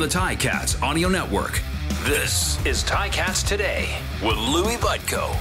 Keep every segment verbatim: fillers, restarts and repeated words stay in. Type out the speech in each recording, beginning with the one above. the Tiger-Cats Audio Network. This is Tiger-Cats Today with Louie Butko.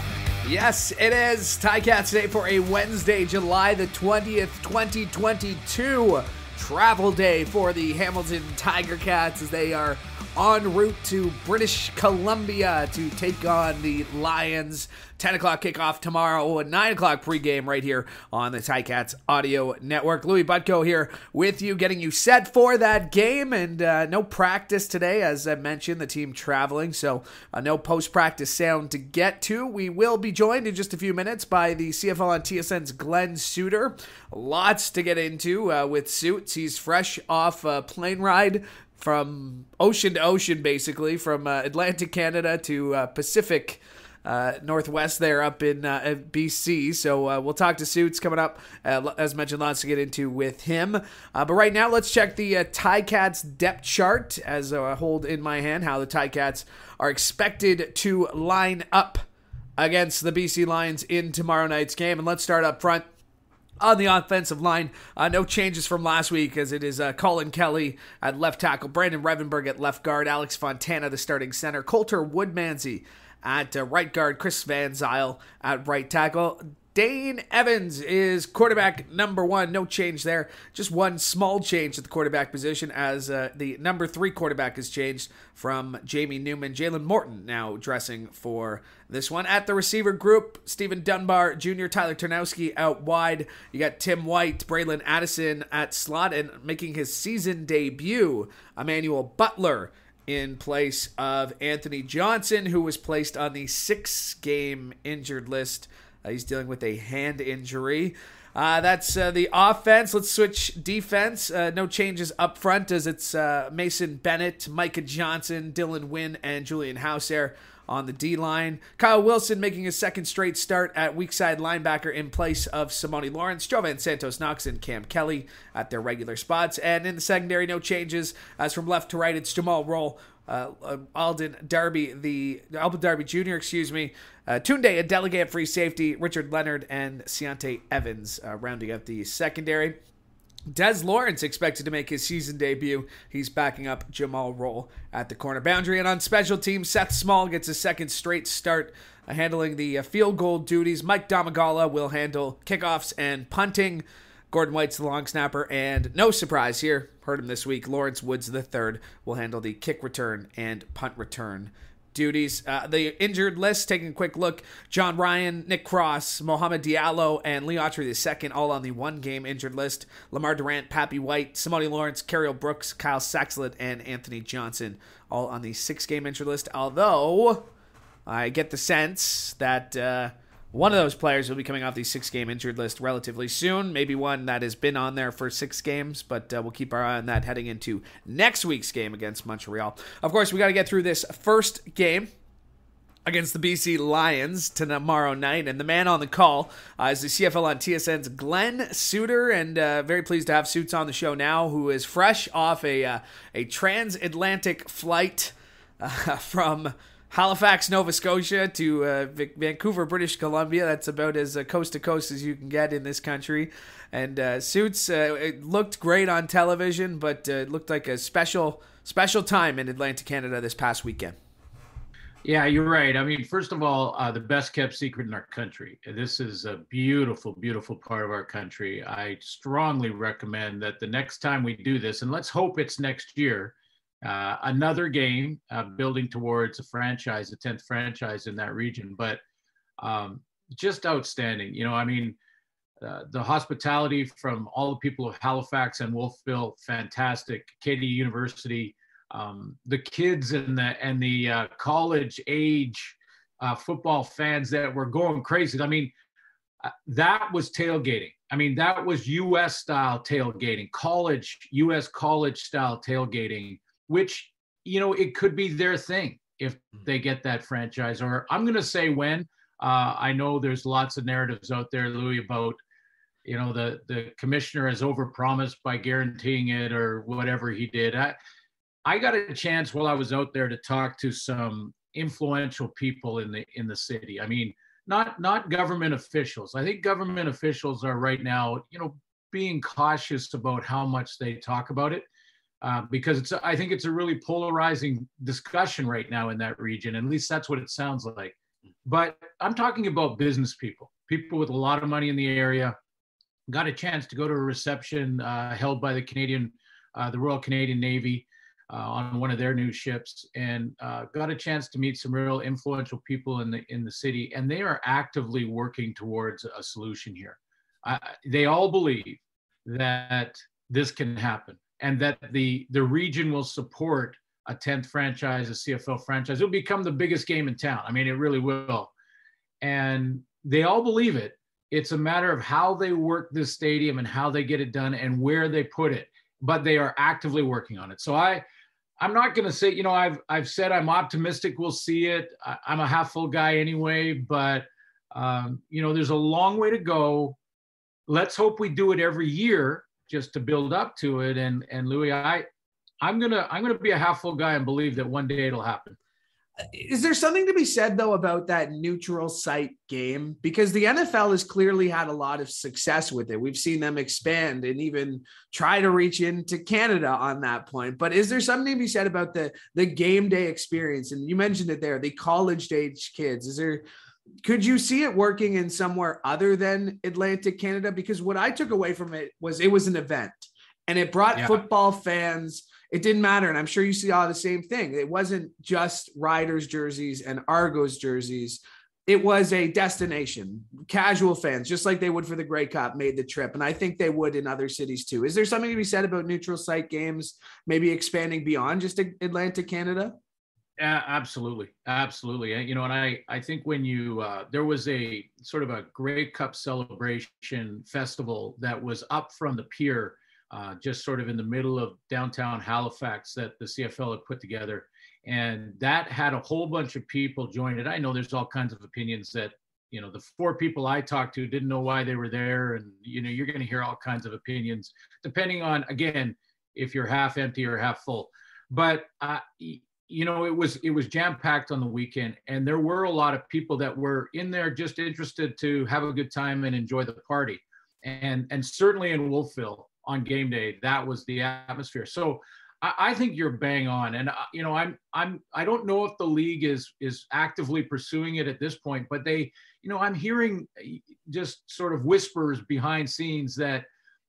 Yes, it is Tiger-Cats Today for a Wednesday, July the twentieth, twenty twenty-two. Travel day for the Hamilton Tiger-Cats as they are en route to British Columbia to take on the Lions. ten o'clock kickoff tomorrow, nine o'clock pregame right here on the Tiger-Cats Audio Network. Louie Butko here with you, getting you set for that game. And uh, no practice today, as I mentioned, the team traveling. So uh, no post-practice sound to get to. We will be joined in just a few minutes by the C F L on T S N's Glenn Suitor. Lots to get into uh, with Suits. He's fresh off a plane ride from ocean to ocean, basically, from uh, Atlantic Canada to uh, Pacific uh, Northwest there up in uh, B C. So uh, we'll talk to Suits coming up. Uh, as mentioned, lots to get into with him. Uh, but right now, let's check the uh, Tiger-Cats depth chart as I hold in my hand how the Tiger-Cats are expected to line up against the B C Lions in tomorrow night's game. And let's start up front. On the offensive line, uh, no changes from last week, as it is uh, Colin Kelly at left tackle, Brandon Revenberg at left guard, Alex Fontana, the starting center, Coulter Woodmansey at uh, right guard, Chris Van Zeyl at right tackle. Dane Evans is quarterback number one. No change there. Just one small change at the quarterback position, as uh, the number three quarterback has changed from Jamie Newman. Jalen Morton now dressing for this one. At the receiver group, Stephen Dunbar Junior, Tyler Tarnowski out wide. You got Tim White, Braylon Addison at slot, and making his season debut, Emmanuel Butler in place of Anthony Johnson, who was placed on the six-game injured list. Uh, he's dealing with a hand injury. Uh, that's uh, the offense. Let's switch defense. Uh, no changes up front, as it's uh, Mason Bennett, Micah Johnson, Dylan Wynn, and Julian Howsare on the D-line. Kyle Wilson making his second straight start at weak side linebacker in place of Simoni Lawrence, Jovan Santos Knox, and Cam Kelly at their regular spots. And in the secondary, no changes. As from left to right, it's Jumal Rolle, Uh, Alden Darby, the Alden Darby Junior, excuse me, uh, Tunde, a delegate at free safety, Richard Leonard, and Siante Evans uh, rounding up the secondary. Des Lawrence expected to make his season debut. He's backing up Jumal Rolle at the corner boundary. And on special teams, Seth Small gets his second straight start uh, handling the uh, field goal duties. Mike Domagala will handle kickoffs and punting. Gordon White's the long snapper, and no surprise here, heard him this week, Lawrence Woods the third will handle the kick return and punt return duties. Uh, the injured list, taking a quick look, John Ryan, Nick Cross, Mohamed Diallo, and Leotri the second, all on the one-game injured list. Lamar Durant, Pappy White, Simoni Lawrence, Carriel Brooks, Kyle Saxlett, and Anthony Johnson, all on the six-game injured list, although I get the sense that Uh, one of those players will be coming off the six-game injured list relatively soon. Maybe one that has been on there for six games, but uh, we'll keep our eye on that heading into next week's game against Montreal. Of course, we got to get through this first game against the B C Lions tomorrow night. And the man on the call uh, is the C F L on T S N's Glenn Suitor. And uh, very pleased to have Suits on the show now, who is fresh off a, uh, a transatlantic flight uh, from Halifax, Nova Scotia to uh, Vancouver, British Columbia. That's about as uh, coast to coast as you can get in this country. And uh, Suits, uh, it looked great on television, but uh, it looked like a special, special time in Atlantic Canada this past weekend. Yeah, you're right. I mean, first of all, uh, the best kept secret in our country. This is a beautiful, beautiful part of our country. I strongly recommend that the next time we do this, and let's hope it's next year, Uh, another game uh, building towards a franchise, a tenth franchise in that region, but um, just outstanding. You know, I mean, uh, the hospitality from all the people of Halifax and Wolfville, fantastic. K D University, um, the kids and the and the uh, college age uh, football fans that were going crazy. I mean, uh, that was tailgating. I mean, that was U S style tailgating, college U S college style tailgating, which, you know, it could be their thing if they get that franchise. Or I'm going to say when. Uh, I know there's lots of narratives out there, Louie, about, you know, the, the commissioner has overpromised by guaranteeing it or whatever he did. I, I got a chance while I was out there to talk to some influential people in the in the city. I mean, not not government officials. I think government officials are right now, you know, being cautious about how much they talk about it. uh, because it's, I think it's a really polarizing discussion right now in that region. At least that's what it sounds like. But I'm talking about business people, people with a lot of money in the area. Got a chance to go to a reception uh, held by the Canadian, uh, the Royal Canadian Navy uh, on one of their new ships, and uh, got a chance to meet some real influential people in the in the city. And they are actively working towards a solution here. Uh, they all believe that this can happen, and that the the region will support a tenth franchise, a C F L franchise. It'll become the biggest game in town. I mean, it really will. And they all believe it. It's a matter of how they work this stadium and how they get it done and where they put it, but they are actively working on it. So I, I'm not going to say, you know, I've, I've said I'm optimistic we'll see it. I, I'm a half full guy anyway, but um, you know, there's a long way to go. Let's hope we do it every year just to build up to it. And, and Louis, I, I'm going to, I'm going to be a half full guy and believe that one day it'll happen. Is there something to be said, though, about that neutral site game? Because the N F L has clearly had a lot of success with it. We've seen them expand and even try to reach into Canada on that point. But is there something to be said about the, the game day experience? And you mentioned it there, the college-age kids. Is there, could you see it working in somewhere other than Atlantic Canada? Because what I took away from it was it was an event, and it brought yeah. football fans – it didn't matter. And I'm sure you saw the same thing. It wasn't just Riders jerseys and Argos jerseys. It was a destination. Casual fans, just like they would for the Grey Cup, made the trip. And I think they would in other cities too. Is there something to be said about neutral site games, maybe expanding beyond just Atlantic Canada? Uh, absolutely. Absolutely. You know, and I, I think when you, uh, there was a sort of a Grey Cup celebration festival that was up from the pier, Uh, just sort of in the middle of downtown Halifax, that the C F L had put together. And that had a whole bunch of people join it. I know there's all kinds of opinions that, you know, the four people I talked to didn't know why they were there. And, you know, you're going to hear all kinds of opinions, depending on, again, if you're half empty or half full. But, uh, you know, it was it was jam-packed on the weekend. And there were a lot of people that were in there just interested to have a good time and enjoy the party. And, and certainly in Wolfville, on game day, that was the atmosphere. So I, I think you're bang on. And, uh, you know, I'm, I'm, I don't know if the league is, is actively pursuing it at this point, but they, you know, I'm hearing just sort of whispers behind scenes that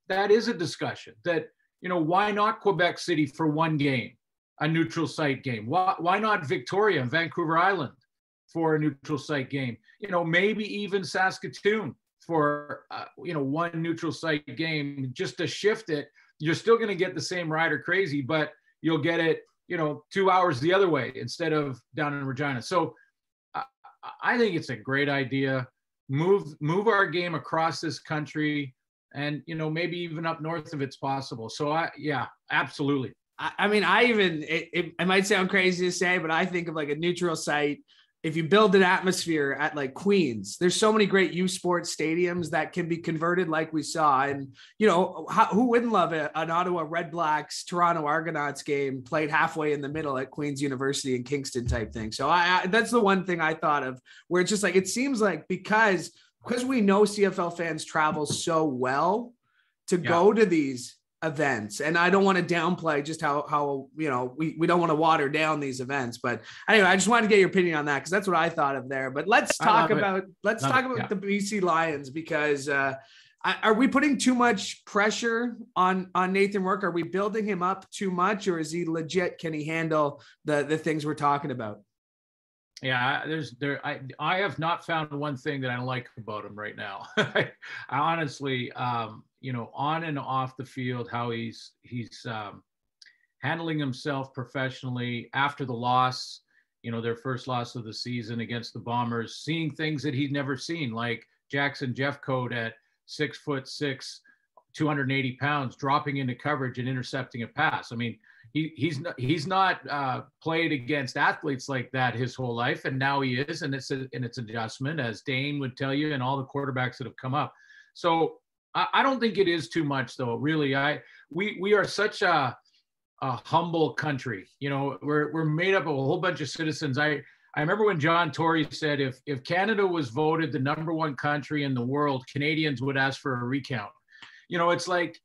that is a discussion that, you know, why not Quebec City for one game, a neutral site game? Why, why not Victoria and Vancouver Island for a neutral site game? You know, maybe even Saskatoon for, uh, you know, one neutral site game, just to shift it. You're still going to get the same Rider Crazy, but you'll get it, you know, two hours the other way instead of down in Regina. So uh, I think it's a great idea. Move, move our game across this country and, you know, maybe even up north if it's possible. So I, yeah, absolutely. I, I mean, I even, it, it, it might sound crazy to say, but I think of like a neutral site. If you build an atmosphere at like Queens, there's so many great youth sports stadiums that can be converted like we saw. And, you know, how, who wouldn't love it? An Ottawa Red Blacks, Toronto Argonauts game played halfway in the middle at Queen's University in Kingston type thing. So I, I that's the one thing I thought of, where it's just like, it seems like because, because we know C F L fans travel so well to yeah. go to these events. And I don't want to downplay just how, how, you know, we, we don't want to water down these events, but anyway, I just wanted to get your opinion on that, because that's what I thought of there. But let's talk about, it. let's love talk it. about yeah. the B C Lions, because uh, I, are we putting too much pressure on, on Nathan Rourke? Are we building him up too much, or is he legit? Can he handle the, the things we're talking about? Yeah, there's there. I, I have not found one thing that I like about him right now. I honestly, um, you know, on and off the field, how he's he's um, handling himself professionally after the loss, you know, their first loss of the season against the Bombers, seeing things that he'd never seen, like Jackson Jeffcoat at six foot six, two hundred eighty pounds, dropping into coverage and intercepting a pass. I mean, He, he's not, he's not uh, played against athletes like that his whole life, and now he is, and it's a, and it's adjustment, as Dane would tell you, and all the quarterbacks that have come up. So I, I don't think it is too much, though. Really, I we we are such a, a humble country. You know, we're we're made up of a whole bunch of citizens. I I remember when John Tory said, if if Canada was voted the number one country in the world, Canadians would ask for a recount. You know, it's like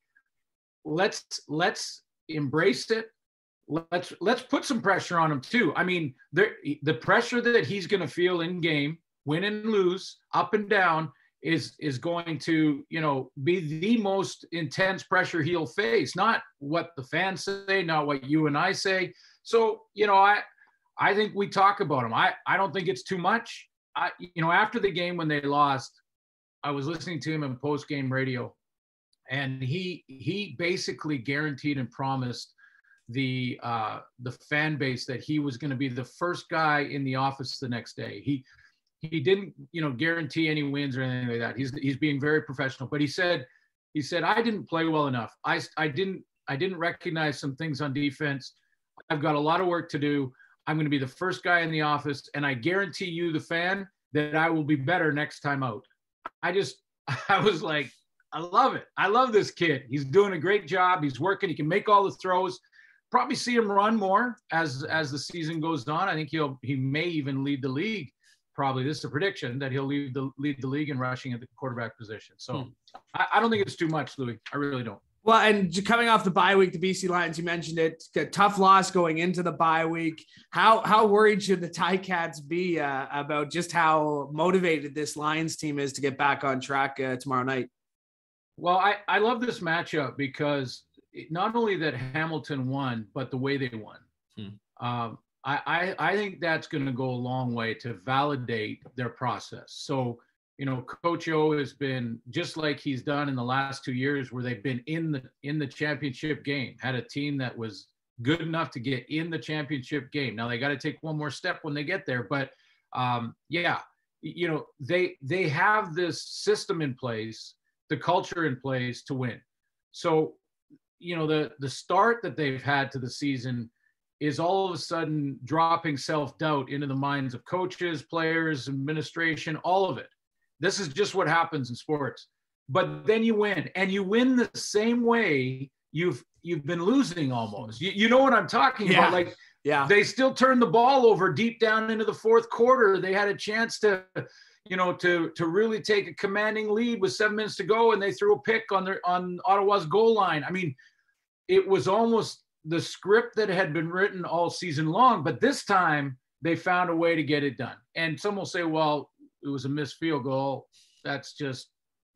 let's let's. embrace it. Let's let's put some pressure on him too. I mean, there, the pressure that he's going to feel in game, win and lose, up and down, is is going to, you know, be the most intense pressure he'll face. Not what the fans say, not what you and I say. So, you know, I I think we talk about him. I I don't think it's too much. I you know, after the game when they lost, I was listening to him in post game radio, and he he basically guaranteed and promised the uh the fan base that he was going to be the first guy in the office the next day. He he didn't, you know, guarantee any wins or anything like that. He's he's being very professional, but he said he said I didn't play well enough, i i didn't i didn't recognize some things on defense, I've got a lot of work to do, I'm going to be the first guy in the office, and I guarantee you, the fan, that I will be better next time out. I just I was like, I love it. I love this kid. He's doing a great job. He's working. He can make all the throws. Probably see him run more as as the season goes on. I think he'll he may even lead the league. Probably, this is a prediction, that he'll lead the lead the league in rushing at the quarterback position. So hmm. I, I don't think it's too much, Louie. I really don't. Well, and coming off the bye week, the B C Lions, you mentioned it, a tough loss going into the bye week. How how worried should the Ticats be uh, about just how motivated this Lions team is to get back on track uh, tomorrow night? Well, I, I love this matchup because not only that Hamilton won, but the way they won. Hmm. Um, I, I, I think that's going to go a long way to validate their process. So, you know, Coach O has been, just like he's done in the last two years where they've been in the in the championship game, had a team that was good enough to get in the championship game. Now they got to take one more step when they get there. But, um, yeah, you know, they they have this system in place, the culture in place to win. So, you know, the the start that they've had to the season is all of a sudden dropping self-doubt into the minds of coaches, players, administration, all of it. This is just what happens in sports. But then you win, and you win the same way you've you've been losing almost. You, you know what I'm talking yeah. about? Like, yeah, they still turned the ball over deep down into the fourth quarter. They had a chance to, you know, to to really take a commanding lead with seven minutes to go, and they threw a pick on their on Ottawa's goal line. I mean, it was almost the script that had been written all season long, but this time they found a way to get it done. And some will say, well, it was a missed field goal. That's just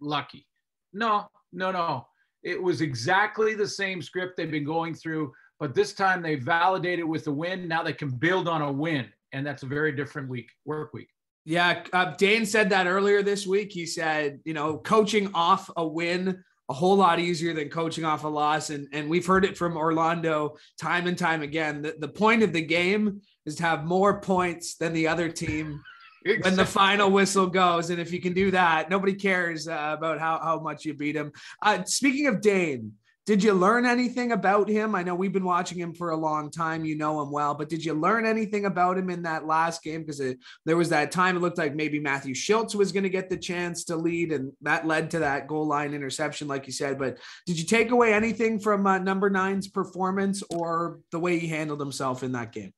lucky. No, no, no. It was exactly the same script they've been going through, but this time they validated with a win. Now they can build on a win, and that's a very different week, work week. Yeah, uh, Dane said that earlier this week. He said, you know, coaching off a win a whole lot easier than coaching off a loss. And, and we've heard it from Orlando time and time again. The, the point of the game is to have more points than the other team exactly. when the final whistle goes. And if you can do that, nobody cares uh, about how, how much you beat him. Uh, speaking of Dane, did you learn anything about him? I know we've been watching him for a long time. You know him well, but did you learn anything about him in that last game? Because there was that time it looked like maybe Matthew Schiltz was going to get the chance to lead, and that led to that goal line interception, like you said. But did you take away anything from uh, number nine's performance or the way he handled himself in that game?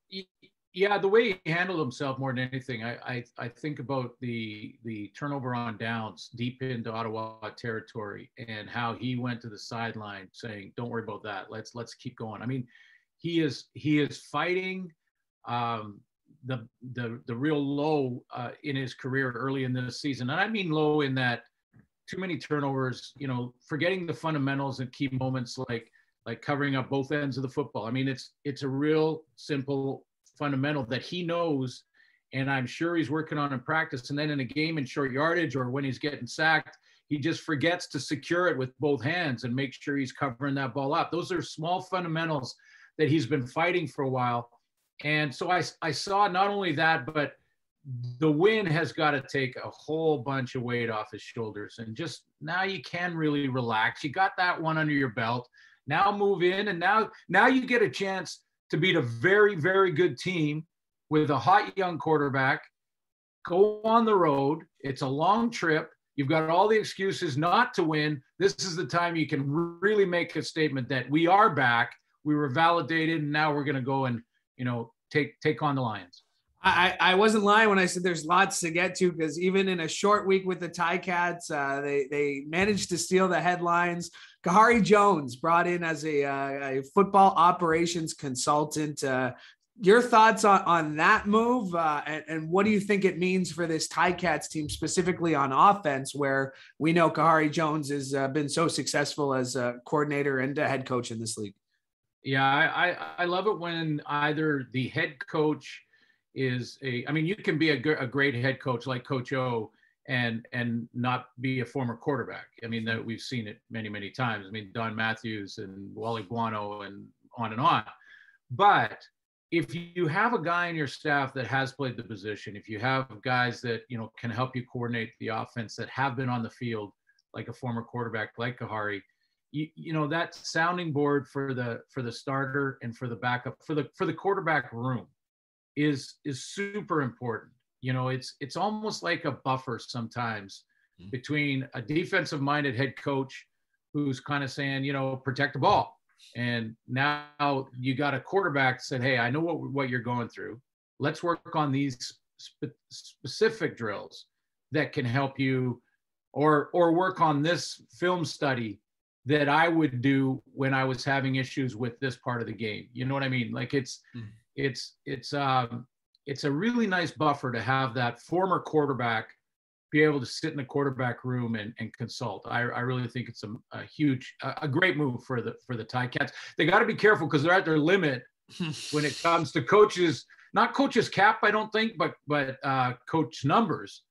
Yeah, the way he handled himself more than anything. I I, I think about the the turnover on downs deep into Ottawa territory and how he went to the sideline saying, "Don't worry about that. Let's let's keep going." I mean, he is he is fighting um, the the the real low uh, in his career early in this season, and I mean low in that too many turnovers. You know, forgetting the fundamentals and key moments like like covering up both ends of the football. I mean, it's it's a real simple fundamental that he knows, and I'm sure he's working on in practice, and then in a game in short yardage or when he's getting sacked, he just forgets to secure it with both hands and make sure he's covering that ball up. Those are small fundamentals that he's been fighting for a while. And so I, I saw not only that, but the win has got to take a whole bunch of weight off his shoulders, and just now you can really relax. You got that one under your belt. Now move in, and now now you get a chance to beat a very, very good team with a hot young quarterback, go on the road. It's a long trip. You've got all the excuses not to win. This is the time you can really make a statement that we are back. We were validated, and now we're going to go and, you know, take take on the Lions. I, I wasn't lying when I said there's lots to get to, because even in a short week with the Ticats, uh, they they managed to steal the headlines. Khari Jones brought in as a, uh, a football operations consultant. Uh, your thoughts on, on that move, uh, and, and what do you think it means for this Ticats team, specifically on offense, where we know Khari Jones has uh, been so successful as a coordinator and a head coach in this league? Yeah, I, I, I love it when either the head coach is a, I mean, you can be a, g- a great head coach like Coach O and and not be a former quarterback. I mean, that we've seen it many, many times. I mean, Don Matthews and Wally Buono and on and on. But if you have a guy in your staff that has played the position, if you have guys that, you know, can help you coordinate the offense that have been on the field, like a former quarterback, like Khari, you, you know, that sounding board for the for the starter and for the backup, for the for the quarterback room, is is super important. You know, it's it's almost like a buffer sometimes mm-hmm. between a defensive minded head coach who's kind of saying, you know, protect the ball, and now you got a quarterback said, hey, I know what what you're going through, let's work on these spe- specific drills that can help you, or or work on this film study that I would do when I was having issues with this part of the game. You know what I mean? Like it's mm-hmm. It's it's um, it's a really nice buffer to have that former quarterback be able to sit in the quarterback room and, and consult. I, I really think it's a, a huge, a, a great move for the for the Ticats. They got to be careful because they're at their limit when it comes to coaches, not coaches cap, I don't think, but but uh, coach numbers.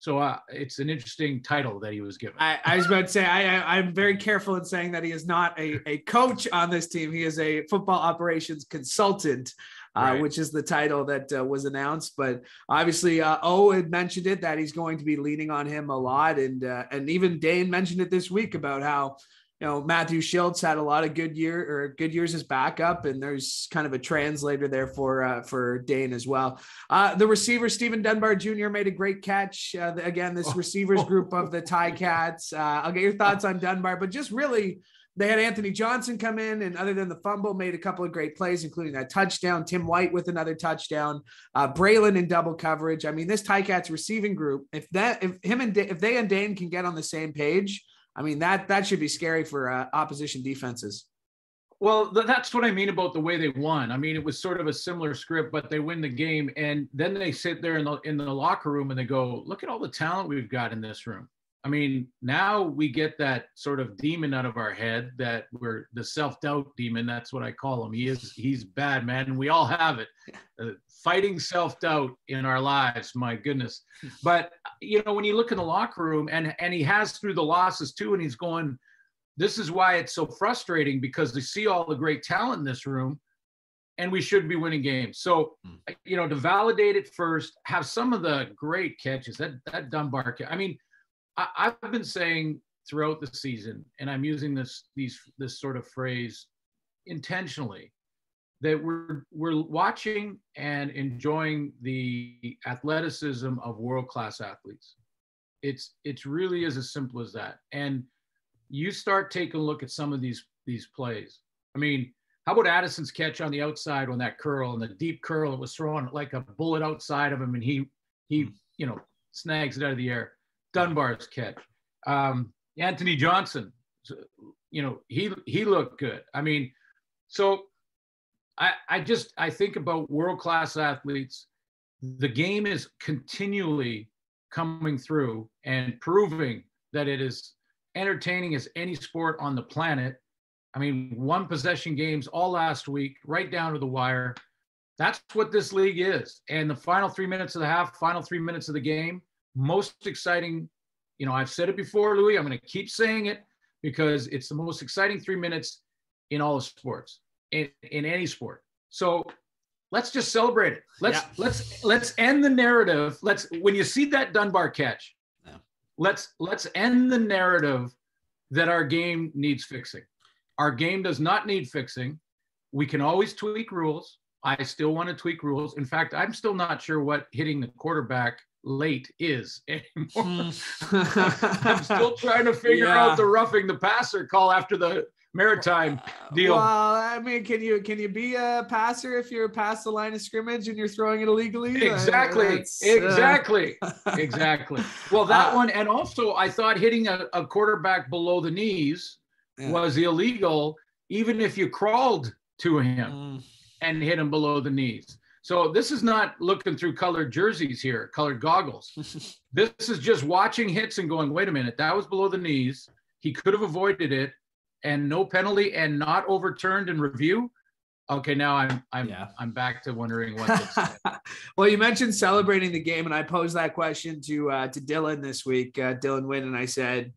So uh, it's an interesting title that he was given. I, I was about to say, I, I, I'm very careful in saying that he is not a, a coach on this team. He is a football operations consultant. Uh, right. Which is the title that uh, was announced. But obviously, uh, O had mentioned it, that he's going to be leaning on him a lot. And uh, and even Dane mentioned it this week about how, you know, Matthew Schiltz had a lot of good year or good years as backup, and there's kind of a translator there for uh, for Dane as well. Uh, the receiver, Stephen Dunbar Junior, made a great catch. Uh, again, this oh. receivers group of the Ticats. Uh, I'll get your thoughts on Dunbar, but just really – they had Anthony Johnson come in, and other than the fumble, made a couple of great plays, including that touchdown. Tim White with another touchdown. Uh, Braylon in double coverage. I mean, this Ticats receiving group, if that, if him and D- if they and Dane can get on the same page, I mean that that should be scary for uh, opposition defenses. Well, th- that's what I mean about the way they won. I mean, it was sort of a similar script, but they win the game, and then they sit there in the in the locker room and they go, "Look at all the talent we've got in this room." I mean, now we get that sort of demon out of our head that we're the self-doubt demon. That's what I call him. He is, he's bad, man. And we all have it, uh, fighting self-doubt in our lives. My goodness. But, you know, when you look in the locker room and, and he has through the losses too, and he's going, this is why it's so frustrating, because they see all the great talent in this room and we should be winning games. So, you know, to validate it first, have some of the great catches that, that Dunbar, I mean, I've been saying throughout the season, and I'm using this these this sort of phrase intentionally, that we're we're watching and enjoying the athleticism of world-class athletes. It's it's really is as simple as that. And you start taking a look at some of these these plays. I mean, how about Addison's catch on the outside on that curl and the deep curl? It was thrown like a bullet outside of him, and he he you know snags it out of the air. Dunbar's catch, um, Anthony Johnson, you know, he he looked good. I mean, so I I just I think about world-class athletes. The game is continually coming through and proving that it is entertaining as any sport on the planet. I mean, one possession games all last week, right down to the wire. That's what this league is. And the final three minutes of the half, final three minutes of the game, most exciting, you know, I've said it before, Louis, I'm going to keep saying it because it's the most exciting three minutes in all of sports, in, in any sport. So let's just celebrate it. Let's, yeah. let's, let's end the narrative. Let's, when you see that Dunbar catch, yeah. let's, let's end the narrative that our game needs fixing. Our game does not need fixing. We can always tweak rules. I still want to tweak rules. In fact, I'm still not sure what hitting the quarterback late is anymore. I'm still trying to figure yeah. out the roughing the passer call after the maritime deal. Well, I mean, can you can you be a passer if you're past the line of scrimmage and you're throwing it illegally? Exactly, I, exactly, uh... exactly. Well, that uh, one, and also I thought hitting a, a quarterback below the knees yeah. was illegal, even if you crawled to him mm. and hit him below the knees. So this is not looking through colored jerseys here, colored goggles. This is just watching hits and going, wait a minute, that was below the knees. He could have avoided it, and no penalty, and not overturned in review. Okay, now I'm I'm yeah. I'm back to wondering what this is. Well, you mentioned celebrating the game, and I posed that question to uh, to Dylan this week, uh, Dylan Wynn, and I said,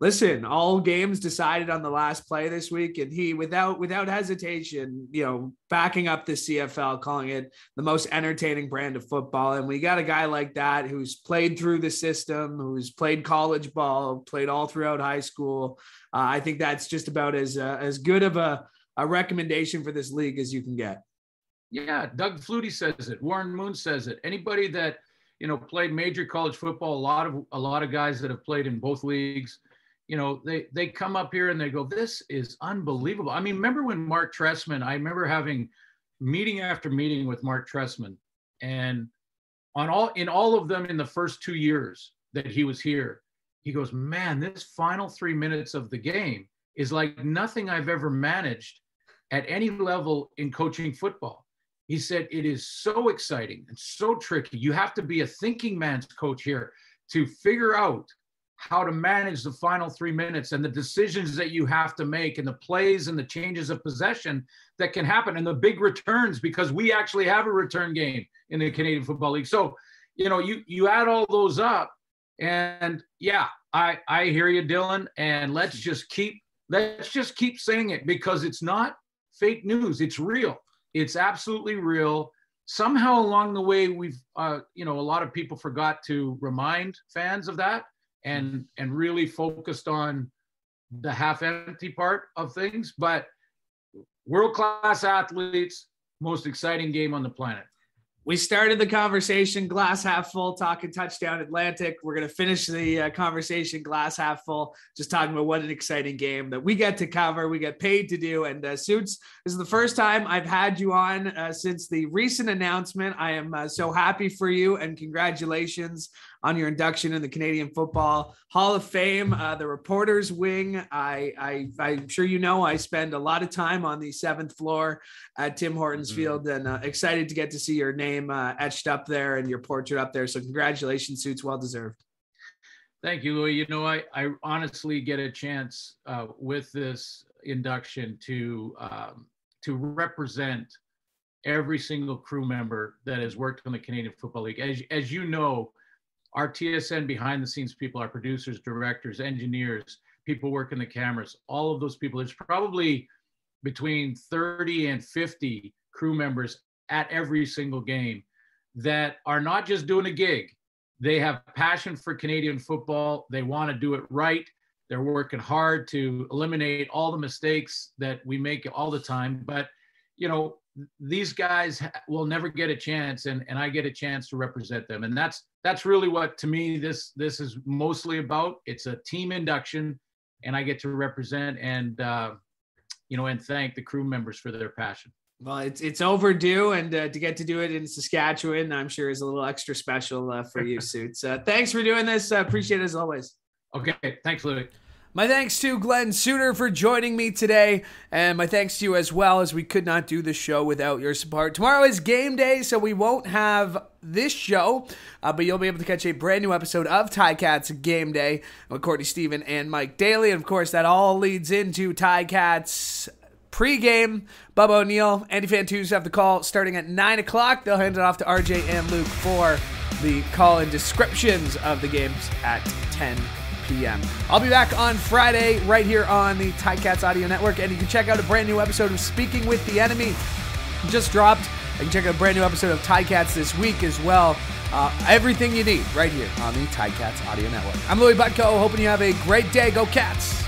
listen, all games decided on the last play this week, and he, without without hesitation, you know, backing up the C F L, calling it the most entertaining brand of football. And we got a guy like that who's played through the system, who's played college ball, played all throughout high school. Uh, I think that's just about as uh, as good of a, a recommendation for this league as you can get. Yeah, Doug Flutie says it. Warren Moon says it. Anybody that, you know, played major college football, a lot of a lot of guys that have played in both leagues, you know, they, they come up here and they go, this is unbelievable. I mean, remember when Marc Trestman, I remember having meeting after meeting with Marc Trestman, and on all, in all of them in the first two years that he was here, he goes, man, this final three minutes of the game is like nothing I've ever managed at any level in coaching football. He said, it is so exciting and so tricky. You have to be a thinking man's coach here to figure out how to manage the final three minutes and the decisions that you have to make and the plays and the changes of possession that can happen and the big returns, because we actually have a return game in the Canadian Football League. So, you know, you, you add all those up, and yeah, I, I hear you, Dylan. And let's just keep, let's just keep saying it, because it's not fake news. It's real. It's absolutely real. Somehow along the way, we've, uh, you know, a lot of people forgot to remind fans of that. And and really focused on the half-empty part of things. But world-class athletes, most exciting game on the planet. We started the conversation glass half full, talking Touchdown Atlantic. We're going to finish the uh, conversation glass half full, just talking about what an exciting game that we get to cover, we get paid to do. And uh, Suits, this is the first time I've had you on uh, since the recent announcement. I am uh, so happy for you, and congratulations on your induction in the Canadian Football Hall of Fame, uh, the reporters wing. I, I, I'm sure you know I spend a lot of time on the seventh floor at Tim Hortons mm-hmm. Field, and uh, excited to get to see your name Uh, etched up there and your portrait up there. So congratulations, Suits. Well deserved. Thank you, Louie. You know, I, I honestly get a chance uh, with this induction to um, to represent every single crew member that has worked on the Canadian Football League. As, as you know, our T S N behind the scenes people, our producers, directors, engineers, people working the cameras, all of those people, there's probably between thirty and fifty crew members at every single game that are not just doing a gig. They have passion for Canadian football. They want to do it right. They're working hard to eliminate all the mistakes that we make all the time. But, you know, these guys will never get a chance, and, and I get a chance to represent them. And that's that's really what, to me, this this is mostly about. It's a team induction, and I get to represent and, uh, you know, and thank the crew members for their passion. Well, it's it's overdue, and uh, to get to do it in Saskatchewan, I'm sure, is a little extra special uh, for you, Suits. Uh, thanks for doing this. I uh, appreciate it as always. Okay, thanks, Louie. My thanks to Glenn Suitor for joining me today, and my thanks to you as well, as we could not do the show without your support. Tomorrow is game day, so we won't have this show, uh, but you'll be able to catch a brand new episode of Ticats Game Day with Courtney Stephen and Mike Daly. And, of course, that all leads into Ticats pre-game. Bubba O'Neill, Andy Fantuz have the call starting at nine o'clock. They'll hand it off to R J and Luke for the call-in descriptions of the games at ten p m I'll be back on Friday right here on the Ticats Audio Network, and you can check out a brand new episode of Speaking with the Enemy. It just dropped. You can check out a brand new episode of Ticats this week as well. Uh, everything you need right here on the Ticats Audio Network. I'm Louie Butko, hoping you have a great day. Go Cats!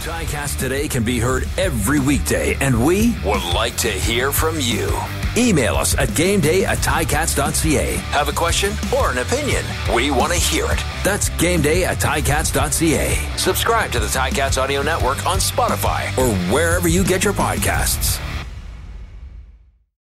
TieCast Today can be heard every weekday, and we would like to hear from you. Email us at gameday at tiecats dot c a. Have a question or an opinion? We want to hear it. That's gameday at tiecats dot c a. Subscribe to the TieCats Audio Network on Spotify or wherever you get your podcasts.